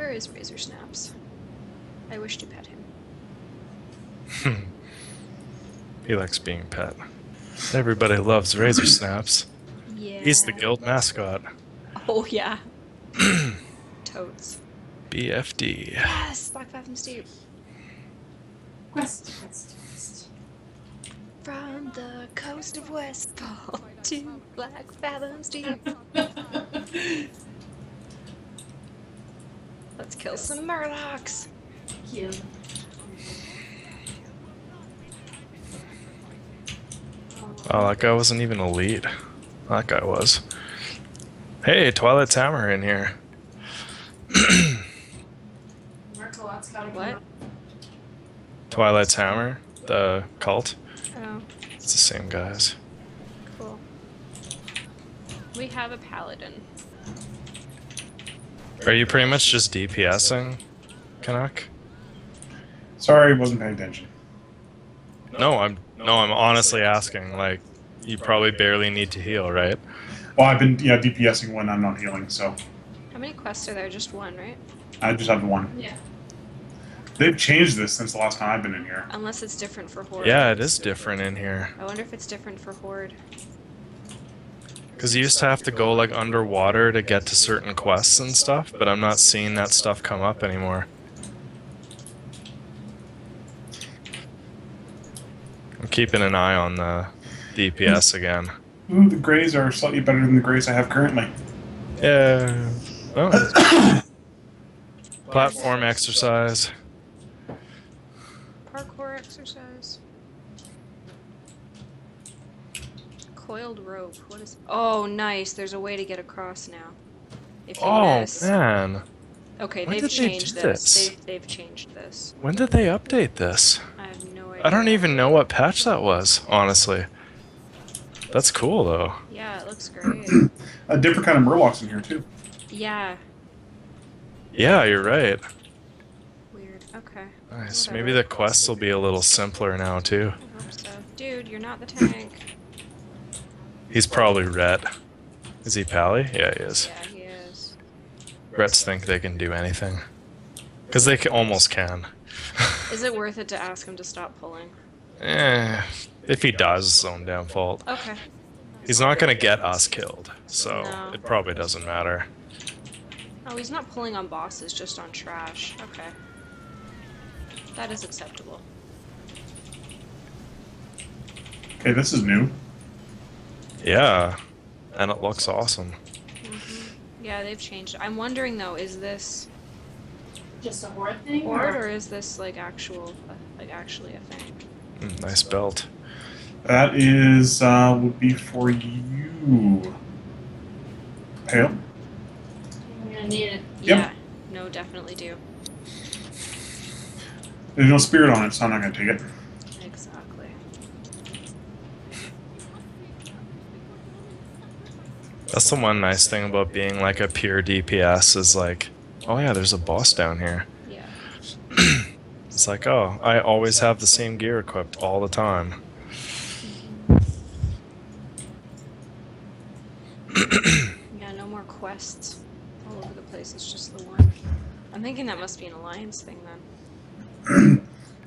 Where is Razor Snaps? I wish to pet him. He likes being pet. Everybody loves Razor Snaps. Yeah. He's the guild mascot. Oh, yeah. Totes. BFD. Yes, Blackfathom Deeps. West, west, west. From the coast of Westfall to Blackfathom Deep. Let's kill some Murlocs. Yeah. Oh, that guy wasn't even elite. That guy was. Hey, Twilight's Hammer in here. What? Twilight's Hammer, the cult. Oh. It's the same guys. Cool. We have a paladin. Are you pretty much just DPSing, Canuck? Sorry, wasn't paying attention. No, I'm honestly asking. Like, you probably barely need to heal, right? Well, I've been DPSing when I'm not healing, so. How many quests are there? Just one, right? I just have one. Yeah. They've changed this since the last time I've been in here. Unless it's different for Horde. Yeah, it is different in here. I wonder if it's different for Horde. Because you used to have to go like underwater to get to certain quests and stuff, but I'm not seeing that stuff come up anymore. I'm keeping an eye on the DPS again. Ooh, the grays are slightly better than the grays I have currently. Yeah. Oh. Platform exercise. Parkour exercise. Coiled rope. What is? Oh, nice. There's a way to get across now. If you miss. Man. Okay, they've changed this. They've changed this. When did they update this? I have no idea. I don't even know what patch that was, honestly. That's cool though. Yeah, it looks great. A different kind of Murlocs in here too. Yeah. Yeah, you're right. Okay. Nice. Whatever. Maybe the quests will be a little simpler now, too. I hope so. Dude, you're not the tank. He's probably Rhett. Is he Pally? Yeah, he is. Yeah, he is. Rhets think they can do anything. Because they almost can. Is it worth it to ask him to stop pulling? Eh. If he dies, it's his own damn fault. Okay. He's not going to get us killed, so no. It probably doesn't matter. Oh, he's not pulling on bosses, just on trash. Okay. That is acceptable. Okay, this is new. Yeah, and it looks awesome. Mm-hmm. Yeah, they've changed. I'm wondering though, is this just a Horde thing, or is this like actual, like actually a thing? Mm, nice belt. That is would be for you. Pale. I'm gonna need it. Yep. Yeah. No, definitely do. There's no spirit on it, so I'm not going to take it. Exactly. That's the one nice thing about being like a pure DPS is like, oh yeah, there's a boss down here. Yeah. It's like, oh, I always have the same gear equipped all the time. Mm-hmm. Yeah, no more quests all over the place. It's just the one. I'm thinking that must be an alliance thing then.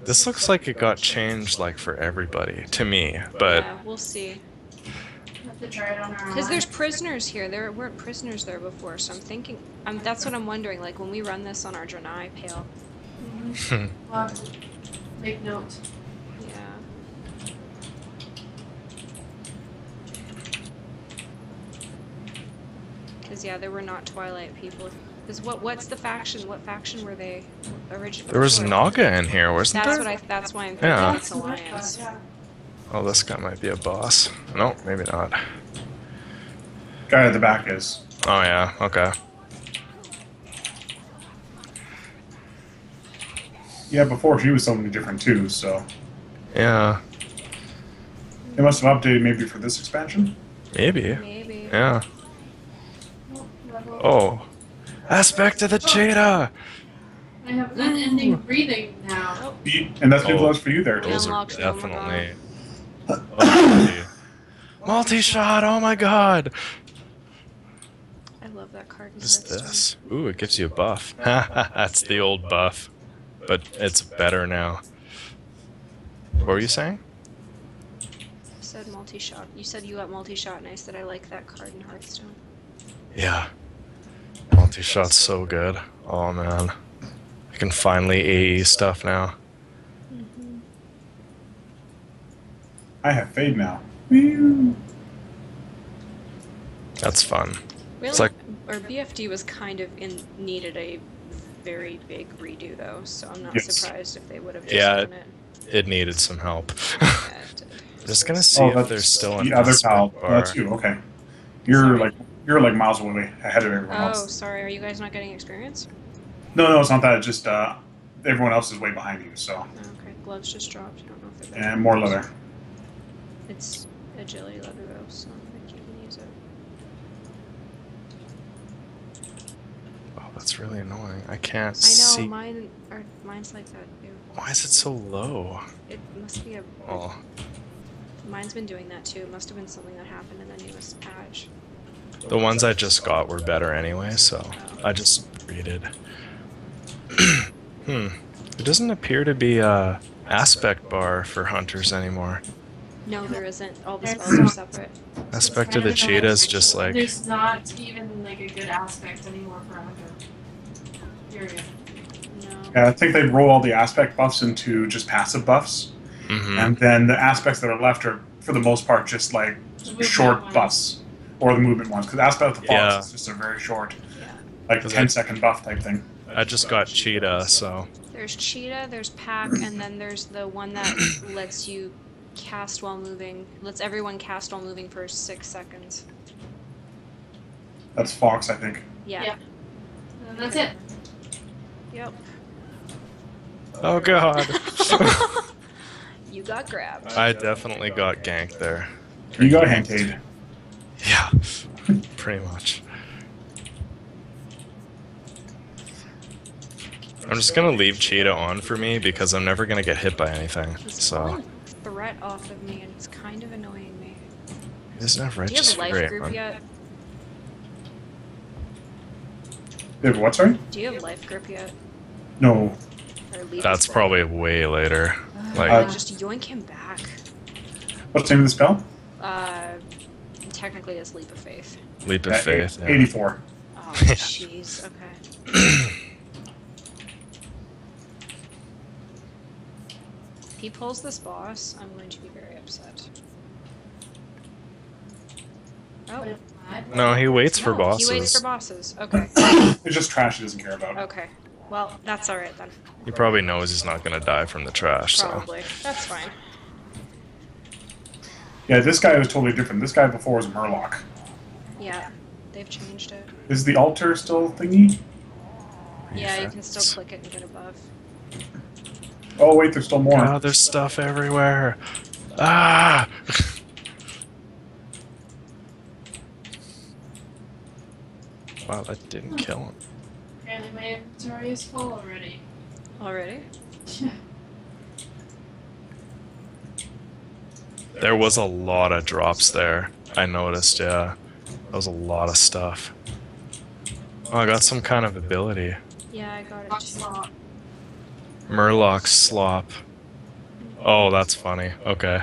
This looks like it got changed like for everybody to me, but yeah, we'll see. Because there's prisoners here. There weren't prisoners there before, so I'm thinking that's what I'm wondering. Like when we run this on our Draenei Pale. Mm-hmm. Well, make note. Yeah. Because yeah, there were not Twilight people. Because what's the faction? What faction were they originally? There was Naga in here, wasn't there? That's why I'm thinking it's alliance. Oh, this guy might be a boss. No, maybe not. Guy at the back is. Oh yeah. Okay. Yeah, before she was somebody different too. So. Yeah. They must have updated maybe for this expansion. Maybe. Maybe. Yeah. Oh. Aspect of the Jada! I have unending breathing now. And that's big love for you there. Those are definitely... Multi-shot, oh my god! I love love that card. What's this? Ooh, it gives you a buff. That's the old buff, but it's better now. What were you saying? I said multi-shot. You said you got multi-shot, and I said I like that card in Hearthstone. Yeah. Multi-shot's so good. Oh, man. I can finally AE stuff now. Mm-hmm. I have Fade now. Woo! That's fun. Really? It's like our BFD was kind of needed a very big redo, though, so I'm not surprised if they would have just done it. It needed some help. Yeah, it did. I'm just gonna see if there's still an Aspect bar. That's you. Okay. You're like miles away ahead of everyone else. Oh, sorry. Are you guys not getting experience? No, no, it's not that. It's just everyone else is way behind you. So. Okay. Gloves just dropped. I don't know if they're. And more leather. It's agility leather though, so I think you can use it. Oh, that's really annoying. I can't. I know. See. Mine's like that too. Why is it so low? It must be a... Oh. Mine's been doing that too. It must have been something that happened in the newest patch. The ones I just got were better anyway, so I just rated. There doesn't appear to be a aspect bar for hunters anymore. No, there isn't. All the spells are separate. Aspect of the Jada is just like... There's not even like a good aspect anymore for a hunter. Period. Yeah, I think they roll all the aspect buffs into just passive buffs, and then the aspects that are left are, for the most part, just like short buffs or the movement ones. Because aspect of the boss is just a very short, like 10-second buff type thing. I just got Cheetah, so there's Cheetah, there's Pack, and then there's the one that lets you cast while moving, lets everyone cast while moving for 6 seconds. That's Fox, I think. Yeah. That's it. Yep. Oh god. You got grabbed. I definitely got ganked there. You got hanked. Yeah, pretty much. I'm just gonna leave Cheetah on for me because I'm never gonna get hit by anything. So. Threat off of me, and it's kind of annoying me. There's no righteous fury. Do you have a life group yet? Do you have what, sorry? Do you have life group yet? No. That's probably way later. Like, just yoink him back. What's the name of the spell? Technically it's Leap of Faith. Leap of Faith, 84. Oh, jeez, okay. If he pulls this boss, I'm going to be very upset. Oh. No, he waits for bosses. He waits for bosses, okay. It's just trash he doesn't care about. Okay. Well, that's alright then. He probably knows he's not gonna die from the trash, probably. So... That's fine. Yeah, this guy was totally different. This guy before was Murloc. Yeah, they've changed it. Is the altar still thingy? Yeah, you can still click it and get a buff. Oh wait, there's still more. Oh, there's stuff everywhere. Ah! Wow, that didn't kill him. Apparently my inventory is full already. Already? Yeah. There was a lot of drops there. I noticed, yeah. That was a lot of stuff. Oh, I got some kind of ability. Yeah, I got it. Slop. Murloc Slop. Oh, that's funny. Okay.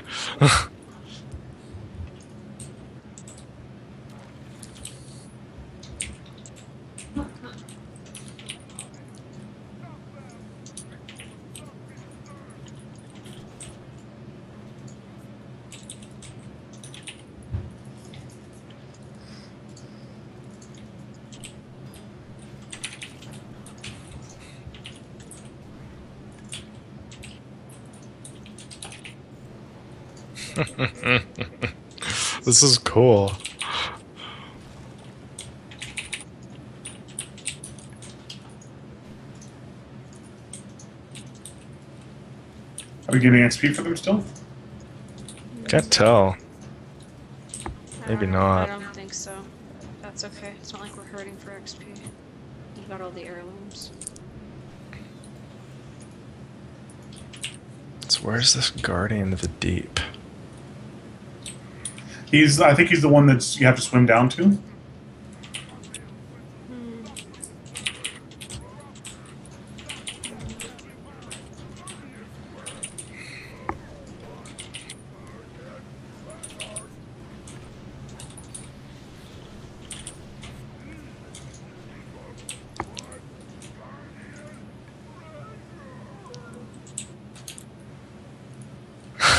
This is cool. Are we getting XP for them still? Can't tell. Maybe not. I don't think so. That's okay. It's not like we're hurting for XP. You got all the heirlooms. So where's this Guardian of the Deep? I think he's the one that you have to swim down to.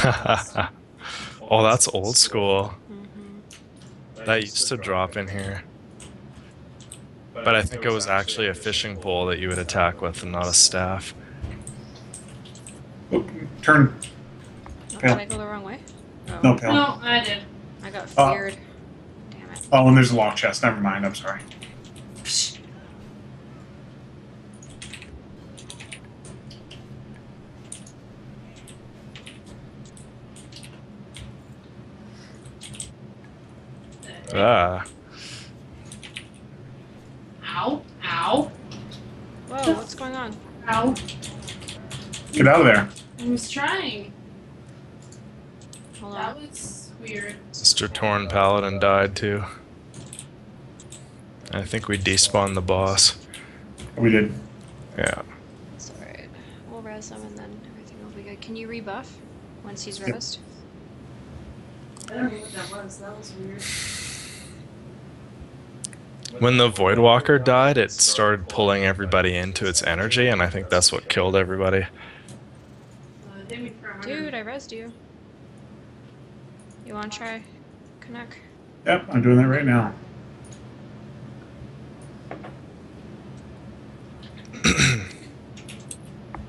Oh, that's old school. That used to drop in here. But I think it was actually a fishing pole that you would attack with and not a staff. Oop, turn. Oh, did I go the wrong way? Oh. No, pal. No, I did. I got feared. Damn it. Oh, and there's a lock chest. Never mind. I'm sorry. Ah. Ow. Ow. Whoa, what's going on? Ow. Get out of there. I was trying. Hold on. That was weird. Mr. Torn Paladin died too. I think we despawned the boss. We did. Yeah. That's alright. We'll res him and then everything will be good. Can you rebuff once he's resed? Yep. I don't know what that was. That was weird. When the Voidwalker died, it started pulling everybody into its energy, and I think that's what killed everybody. Dude, I rezzed you. You want to try connect? Yep, I'm doing that right now.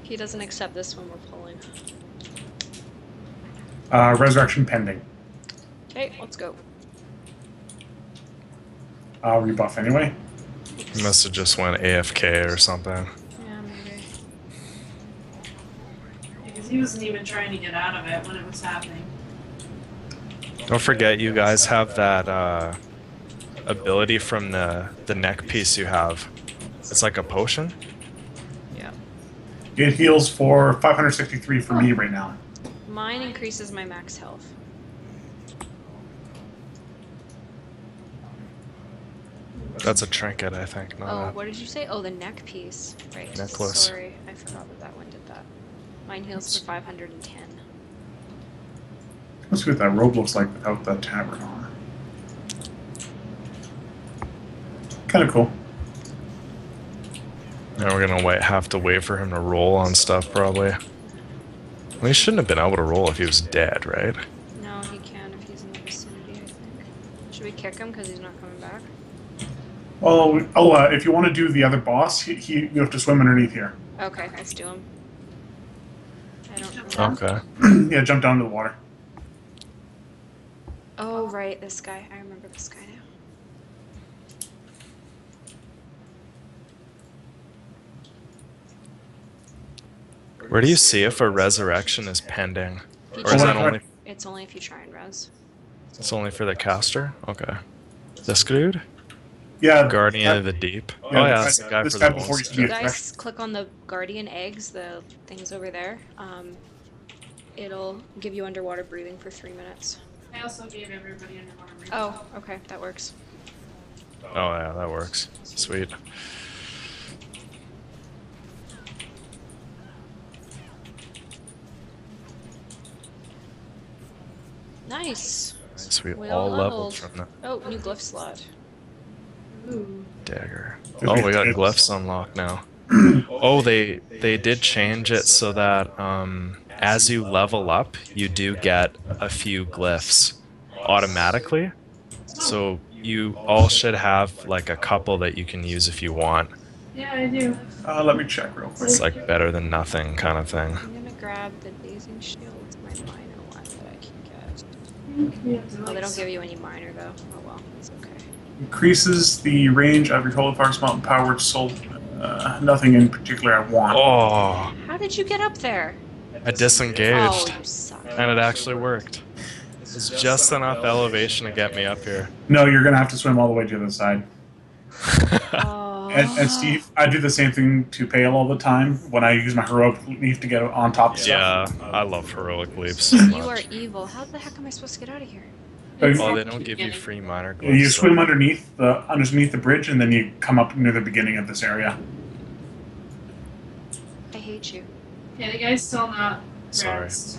He doesn't accept this one we're pulling. Resurrection pending. Okay, let's go. I'll rebuff anyway. You must have just went AFK or something. Yeah, maybe. Because he wasn't even trying to get out of it when it was happening. Don't forget, you guys have that ability from the neck piece you have. It's like a potion. Yeah. It heals for 563 for me right now. Mine increases my max health. That's a trinket, I think. Not oh, what did you say? Oh, the neck piece. Right. Necklace. Sorry, I forgot that that one did that. Mine heals for 510. Let's see what that robe looks like without that tabard on. Kind of cool. Now we're gonna have to wait for him to roll on stuff, probably. Well, he shouldn't have been able to roll if he was dead, right? No, he can if he's in the vicinity, I think. Should we kick him because he's not coming back? Oh, if you want to do the other boss, you have to swim underneath here. Okay, let's do him. I don't know. Okay. Yeah, jump down to the water. Oh, right, this guy. I remember this guy now. Where do you see if a resurrection is pending? Or is that only... It's only if you try and res. It's only for the caster? Okay. This dude? Yeah, Guardian of the Deep. Oh yeah, that's the guy for the old stuff. You guys click on the Guardian eggs, the things over there. It'll give you underwater breathing for 3 minutes. I also gave everybody underwater breathing. Oh, okay, that works. Oh yeah, that works. Sweet. Nice. Nice. We all leveled from that. Oh, new glyph slot. Ooh. Dagger. Oh, we got glyphs unlocked now. Oh, they did change it so that as you level up, you do get a few glyphs automatically. So you all should have like a couple that you can use if you want. Yeah, I do. Let me check real quick. It's like better than nothing kind of thing. I'm gonna grab the blazing shield, my minor one that I can get. Oh, they don't give you any minor though. Oh well, it's okay. Increases the range of your Holy Fox Mountain powered soul. Nothing in particular I want. Oh. How did you get up there? I disengaged. Oh, you suck. And it actually worked. It's just enough elevation to get me up here. No, you're going to have to swim all the way to the other side. Oh. And Steve, I do the same thing to Pale all the time when I use my heroic leap to get on top of stuff. Yeah, I love heroic leaps so much. You are evil. How the heck am I supposed to get out of here? Oh, they don't give you free minor glyphs. You swim underneath the bridge, and then you come up near the beginning of this area. I hate you. Yeah, the guy's still not rest. Sorry.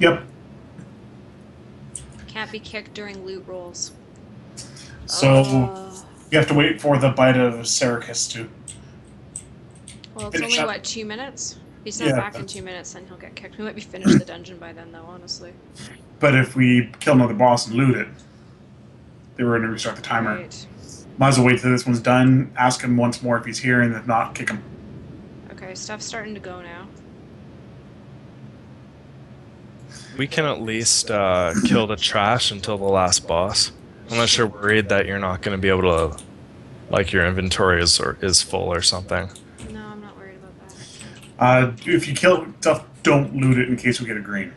Yep. Can't be kicked during loot rolls. So you have to wait for the Bite of Serrakis to. Well, it's only what, 2 minutes? He's not back in 2 minutes, then he'll get kicked. We might be finished the dungeon by then, though, honestly. But if we kill another boss and loot it, then we're going to restart the timer. Right. Might as well wait till this one's done, ask him once more if he's here, and if not, kick him. Okay, stuff's starting to go now. We can at least kill the trash until the last boss. Unless you're worried that you're not going to be able to, like, your inventory is full or something. No, I'm not worried about that. If you kill stuff, don't loot it in case we get a green.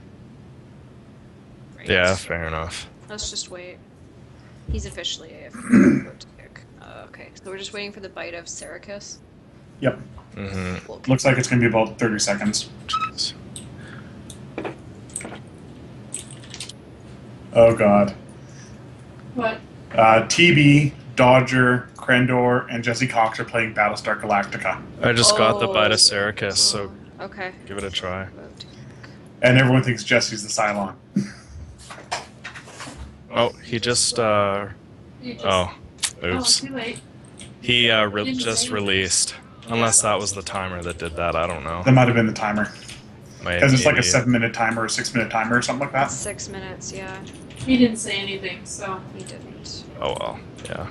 Right. Yeah, fair enough. Let's just wait. He's officially AFK. What to pick. Okay, so we're just waiting for the bite of Serrakis. Yep. Mm-hmm. Okay. Looks like it's going to be about 30 seconds. Jeez. Oh, God. What? TB, Dodger, Krendor, and Jesse Cox are playing Battlestar Galactica. I just got the Bite of Serrakis, so okay, give it a try. And everyone thinks Jesse's the Cylon. Oh, he just, oh, oops. Oh, too late. He just released. Unless that was the timer that did that, I don't know. That might have been the timer. Because it's like a 7-minute timer or a 6-minute timer or something like that. 6 minutes, yeah. He didn't say anything, so he didn't. Oh, well, yeah.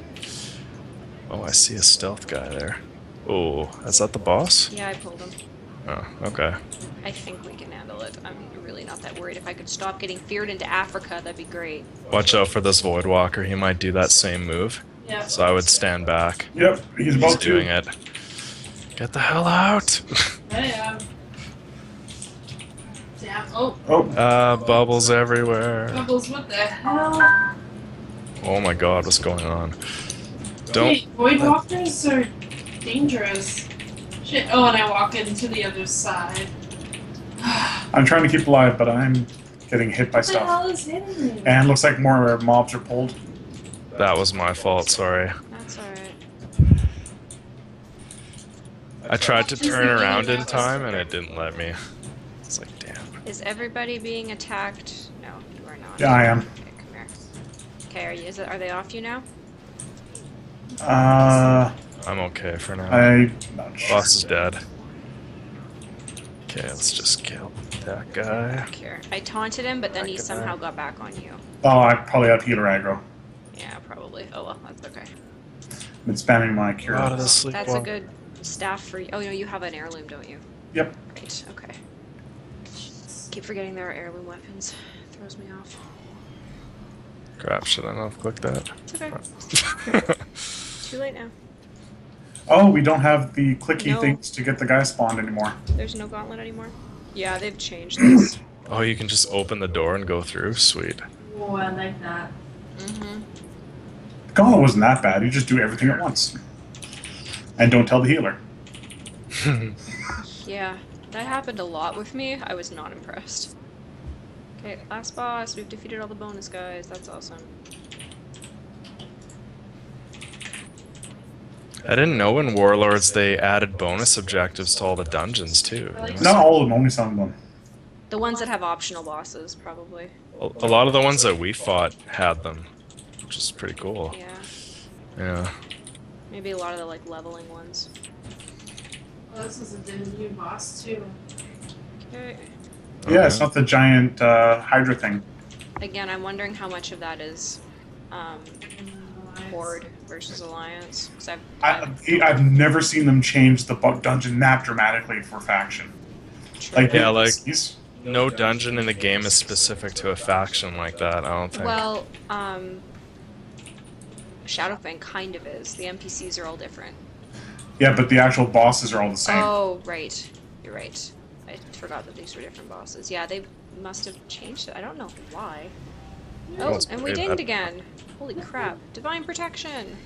Oh, I see a stealth guy there. Oh, is that the boss? Yeah, I pulled him. Oh, okay. I think we can handle it. I'm really not that worried. If I could stop getting feared into Africa, that'd be great. Watch out for this Voidwalker. He might do that same move. Yeah. So I would stand back. Yep, he's about doing it. Get the hell out! Yeah. Oh. Bubbles everywhere. Bubbles, what the hell? Oh my god, what's going on? Don't. Hey, Voidwalkers are dangerous. Shit. Oh, and I walk into the other side. I'm trying to keep alive, but I'm getting hit by stuff. What the hell is hitting me? And looks like more mobs are pulled. That was my fault, sorry. That's alright. I tried to turn around in time and it didn't let me. It's like, damn. Is everybody being attacked? No, you are not. Yeah, I am. Okay, come here. Okay, are they off you now? I'm okay for now. I'm not sure. Boss is dead. Okay, let's just kill that guy. Back here. I taunted him, but then he somehow got back on you. Oh, I probably have healer aggro. Yeah, probably. Oh well, that's okay. I've been spamming my cure. That's a good staff for you. Oh, no, you have an heirloom, don't you? Yep. Great, okay. Keep forgetting there are heirloom weapons. It throws me off. Crap, should I not click that? It's okay. Too late now. Oh, we don't have the clicky things to get the guy spawned anymore. There's no gauntlet anymore? Yeah, they've changed this. Oh, you can just open the door and go through? Sweet. Oh, I like that. Mm-hmm. The gauntlet wasn't that bad. You just do everything at once. And don't tell the healer. Yeah. That happened a lot with me. I was not impressed. Okay, last boss. We've defeated all the bonus guys. That's awesome. I didn't know in Warlords they added bonus objectives to all the dungeons, too. Not all of them, only some of them. The ones that have optional bosses, probably. A lot of the ones that we fought had them, which is pretty cool. Yeah. Yeah. Maybe a lot of the, like, leveling ones. Oh, this is a new boss, too. Okay. Yeah, it's not the giant Hydra thing. Again, I'm wondering how much of that is Horde versus Alliance. I've never seen them change the dungeon that dramatically for faction. True. Like, yeah, like, no dungeon in the game is specific to a faction like that, I don't think. Well, Shadowfang kind of is. The NPCs are all different. Yeah, but the actual bosses are all the same. Oh, right. You're right. I forgot that these were different bosses. Yeah, they must have changed it. I don't know why. Oh, and we dinged again. Holy crap. Divine protection!